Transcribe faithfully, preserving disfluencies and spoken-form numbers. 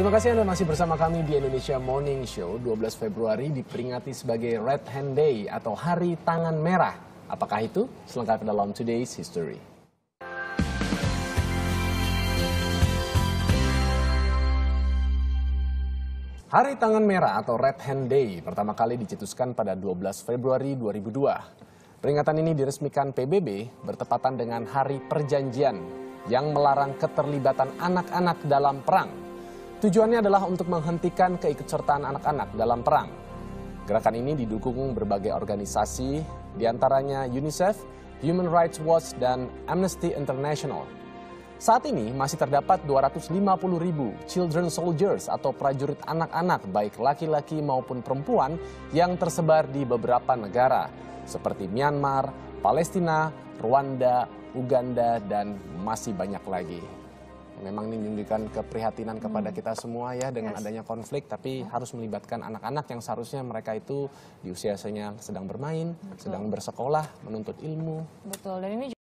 Terima kasih Anda masih bersama kami di Indonesia Morning Show. dua belas Februari diperingati sebagai Red Hand Day atau Hari Tangan Merah. Apakah itu? Selengkapnya dalam Today's History. Hari Tangan Merah atau Red Hand Day pertama kali dicetuskan pada dua belas Februari dua ribu dua. Peringatan ini diresmikan P B B bertepatan dengan Hari Perjanjian yang melarang keterlibatan anak-anak dalam perang. Tujuannya adalah untuk menghentikan keikutsertaan anak-anak dalam perang. Gerakan ini didukung berbagai organisasi, diantaranya UNICEF, Human Rights Watch, dan Amnesty International. Saat ini masih terdapat dua ratus lima puluh ribu children soldiers atau prajurit anak-anak baik laki-laki maupun perempuan yang tersebar di beberapa negara seperti Myanmar, Palestina, Rwanda, Uganda, dan masih banyak lagi. Memang ini menunjukkan keprihatinan kepada kita semua ya dengan yes. adanya konflik, tapi harus melibatkan anak-anak yang seharusnya mereka itu di usianya sedang bermain, Betul. sedang bersekolah, menuntut ilmu. Betul, dan ini juga